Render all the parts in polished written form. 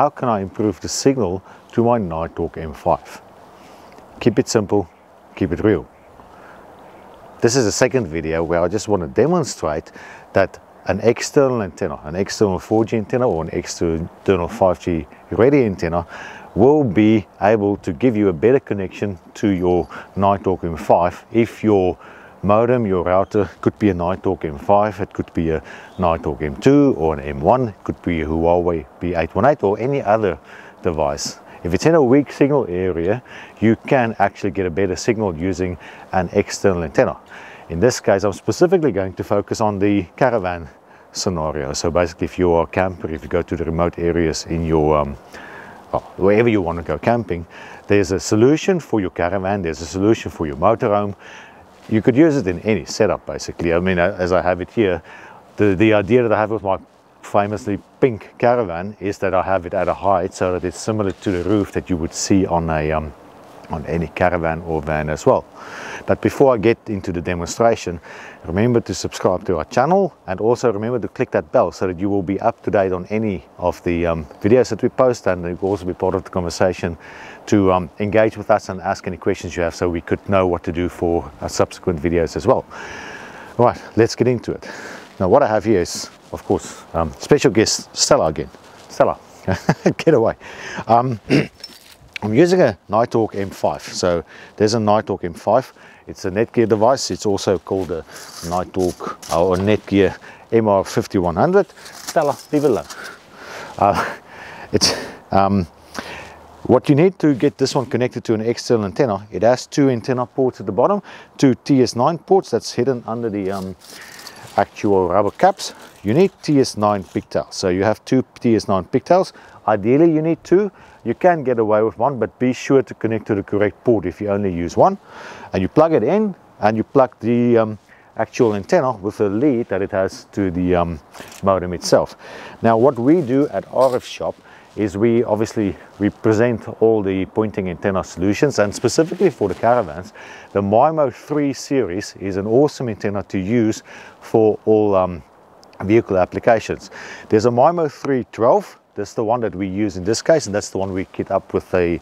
how can I improve the signal to my Nighthawk M5? Keep it simple, keep it real. This is the second video where I just want to demonstrate that an external antenna, an external 4G antenna or an external 5G ready antenna will be able to give you a better connection to your Nighthawk M5 if your modem, your router could be a Nighthawk M5, it could be a Nighthawk M2 or an M1, it could be a Huawei B818 or any other device. If it's in a weak signal area, you can actually get a better signal using an external antenna. In this case, I'm specifically going to focus on the caravan scenario. So basically, if you are a camper, if you go to the remote areas in your wherever you want to go camping, there's a solution for your caravan, there's a solution for your motorhome. You could use it in any setup, basically. I mean, as I have it here, the idea that I have with my famously pink caravan is that I have it at a height so that it's similar to the roof that you would see on any caravan or van as well. But before I get into the demonstration, remember to subscribe to our channel and also remember to click that bell so that you will be up to date on any of the videos that we post, and you will also be part of the conversation to engage with us and ask any questions you have so we could know what to do for our subsequent videos as well. All right, let's get into it. Now what I have here is, of course, special guest Stella again. Stella, get away. I'm using a Nighthawk M5, so there's a Nighthawk M5. It's a Netgear device. It's also called a Nighthawk or Netgear MR5100. Stella, leave it alone. What you need to get this one connected to an external antenna, it has two antenna ports at the bottom, two TS9 ports that's hidden under the actual rubber caps. You need TS9 pigtails, so you have two TS9 pigtails. Ideally you need two. You can get away with one, but be sure to connect to the correct port if you only use one. And you plug it in and you plug the actual antenna with the lead that it has to the modem itself. Now what we do at RF Shop is we obviously present all the Poynting antenna solutions, and specifically for the caravans, the MIMO-3 series is an awesome antenna to use for all vehicle applications. There's a MIMO-3-12. That's the one that we use in this case, and that's the one we kit up with the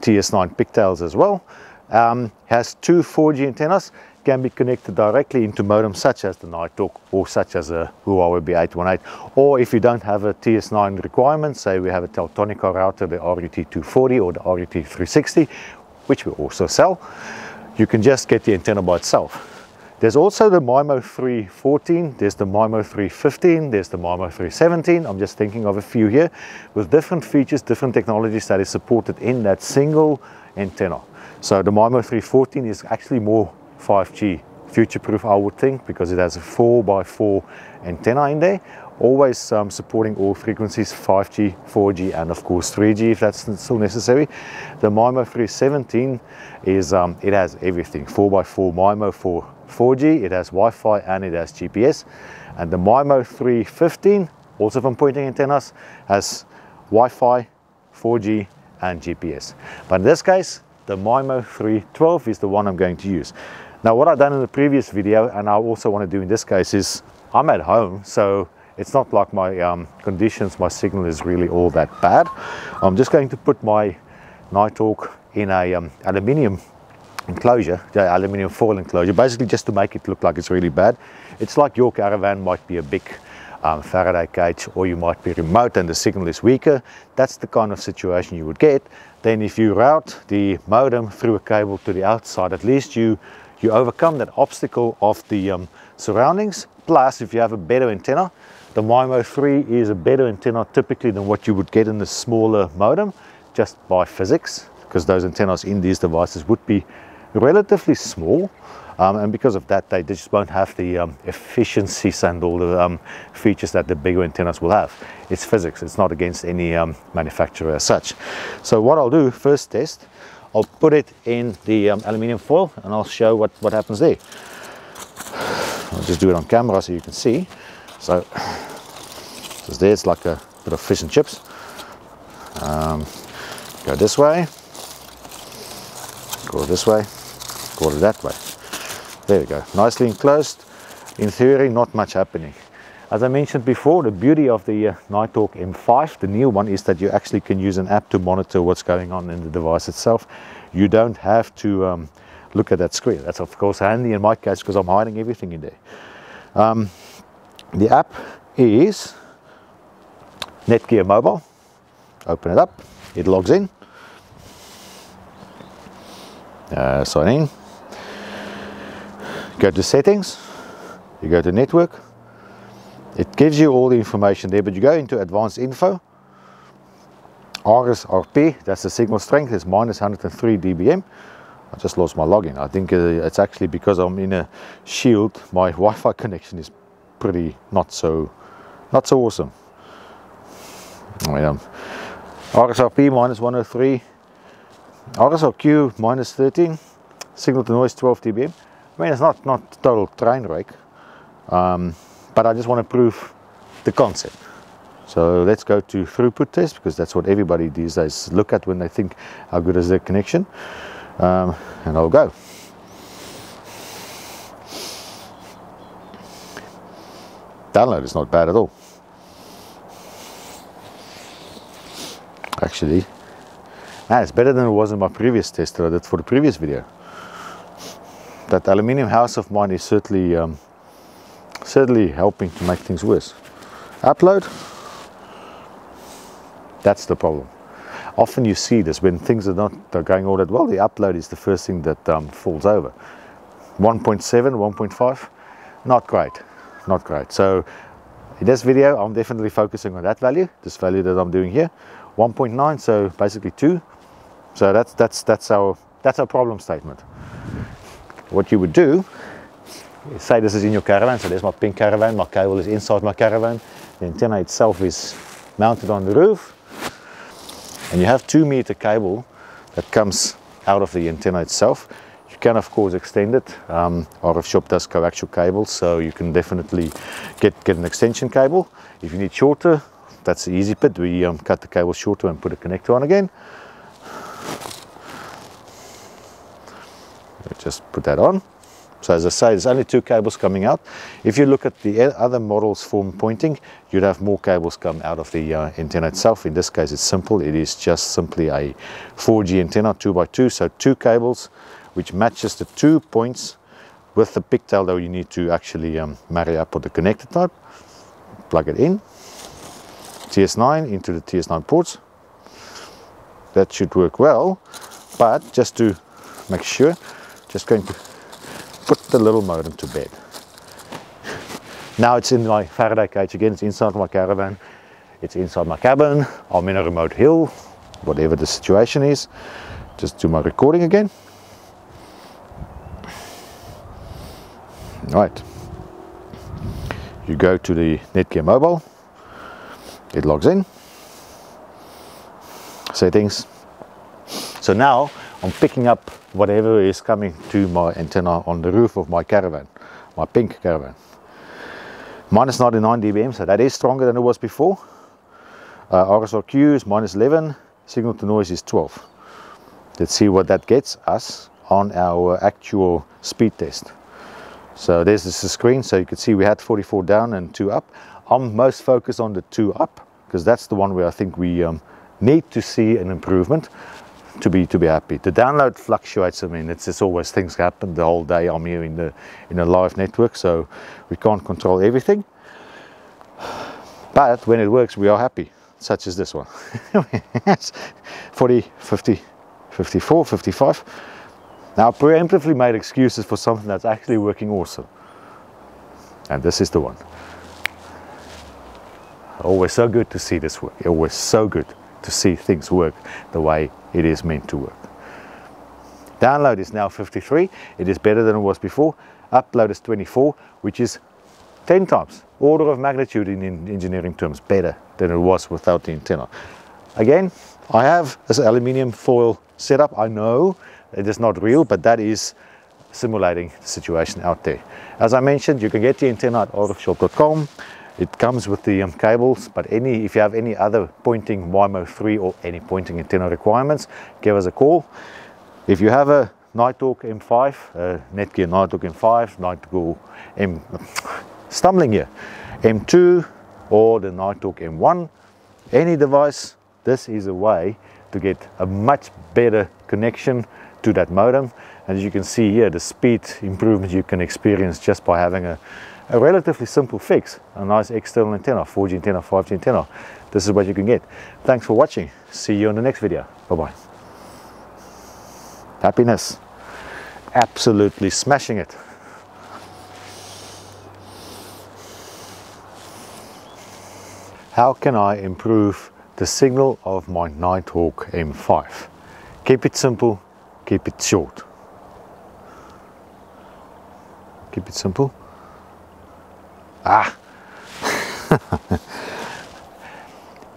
TS9 pigtails as well. Has two 4G antennas, can be connected directly into modems such as the Nighthawk or such as a Huawei B818, or if you don't have a TS9 requirement, say we have a Teltonika router, the RUT240 or the RUT360, which we also sell, you can just get the antenna by itself. There's also the MIMO-3-14, there's the MIMO-3-15, there's the MIMO-3-17. I'm just thinking of a few here with different features, different technologies that is supported in that single antenna. So the MIMO-3-14 is actually more 5G future-proof, I would think, because it has a 4x4 antenna in there, always supporting all frequencies, 5G, 4G, and of course 3G if that's still necessary. The MIMO-3-17 is, it has everything, 4x4 MIMO for 4G, it has Wi-Fi and it has GPS. And the MIMO-3-15, also from Poynting antennas, has Wi-Fi, 4G and GPS. But in this case, the MIMO-3-12 is the one I'm going to use. Now what I've done in the previous video, and I also want to do in this case, is I'm at home, so it's not like my conditions, my signal is really all that bad. I'm just going to put my Nighthawk in a aluminium enclosure, the aluminium foil enclosure, basically just to make it look like it's really bad. It's like your caravan might be a big Faraday cage, or you might be remote and the signal is weaker. That's the kind of situation you would get. Then if you route the modem through a cable to the outside, at least you overcome that obstacle of the surroundings. Plus, if you have a better antenna, the MIMO-3 is a better antenna typically than what you would get in the smaller modem, just by physics, because those antennas in these devices would be relatively small, and because of that they just won't have the efficiencies and all the features that the bigger antennas will have. It's physics, it's not against any manufacturer as such. So what I'll do, first test, I'll put it in the aluminium foil and I'll show what happens there. I'll just do it on camera so you can see. So there it's like a bit of fish and chips. Go this way, go this way, go that way. There we go, nicely enclosed. In theory, not much happening. As I mentioned before, the beauty of the Nighthawk M5, the new one, is that you actually can use an app to monitor what's going on in the device itself. You don't have to look at that screen. That's of course handy in my case because I'm hiding everything in there. The app is Netgear Mobile. Open it up, it logs in. Sign in, go to settings, you go to network, it gives you all the information there, but you go into advanced info, RSRP, that's the signal strength, it's -103 dBm. I just lost my login. I think it's actually because I'm in a shield, my Wi-Fi connection is pretty not so awesome. RSRP -103, RSRQ -13, signal to noise 12 dBm. I mean, it's not total train wreck, but I just want to prove the concept. So let's go to throughput test, because that's what everybody these days look at when they think how good is their connection. And I'll go. Download is not bad at all. Actually, it's better than it was in my previous test that I did for the previous video. That aluminium house of mine is certainly certainly helping to make things worse. Upload, that's the problem. Often you see this when things are not going all that well, the upload is the first thing that falls over. 1.7, 1.5, not great, not great. So in this video, I'm definitely focusing on that value, this value that I'm doing here, 1.9, so basically 2. So that's our problem statement. What you would do is say this is in your caravan, so there's my pink caravan, my cable is inside my caravan, the antenna itself is mounted on the roof, and you have 2-meter cable that comes out of the antenna itself. You can of course extend it. RF Shop does coaxial cables, so you can definitely get an extension cable. If you need shorter, that's the easy bit. We cut the cable shorter and put a connector on again. Just put that on. So as I say, there's only 2 cables coming out. If you look at the other models from Poynting, you'd have more cables come out of the antenna itself. In this case, it's simple. It is just simply a 4G antenna, 2x2. So 2 cables, which matches the 2 points with the pigtail that you need to actually marry up with the connector type. Plug it in. TS9 into the TS9 ports. That should work well, but just to make sure, just going to put the little modem to bed. Now it's in my Faraday cage again, it's inside my caravan, it's inside my cabin, I'm in a remote hill, whatever the situation is. Just do my recording again. All right, you go to the Netgear Mobile. It logs in, settings. So now I'm picking up whatever is coming to my antenna on the roof of my caravan, my pink caravan. -99 dBm, so that is stronger than it was before. RSRQ is -11, signal to noise is 12. Let's see what that gets us on our actual speed test. So this is the screen, so you can see we had 44 down and 2 up. I'm most focused on the 2 up, because that's the one where I think we need to see an improvement to be happy. The download fluctuates. I mean, it's always, things happen the whole day. I'm here in a live network, so we can't control everything. But when it works, we are happy, such as this one. 40, 50, 54, 55. Now, I preemptively made excuses for something that's actually working awesome. And this is the one. Always so good to see this work. Always so good to see things work the way it is meant to work. Download is now 53. It is better than it was before. Upload is 24, which is 10 times, order of magnitude in engineering terms, better than it was without the antenna. Again, I have this aluminium foil setup. I know it is not real, but that is simulating the situation out there. As I mentioned, you can get the antenna at rfshop.com. It comes with the cables, but if you have any other Poynting MIMO-3 or any Poynting antenna requirements, give us a call. If you have a Nighthawk M5, Netgear Nighthawk M5, Nighthawk M, stumbling here. M2 or the Nighthawk M1, any device, this is a way to get a much better connection to that modem. And as you can see here, the speed improvement you can experience just by having a relatively simple fix, a nice external antenna, 4G antenna, 5G antenna. This is what you can get. Thanks for watching. See you in the next video. Bye-bye. Happiness. Absolutely smashing it. How can I improve the signal of my Nighthawk M5? Keep it simple, keep it short. Keep it simple.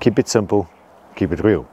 Keep it simple, keep it real.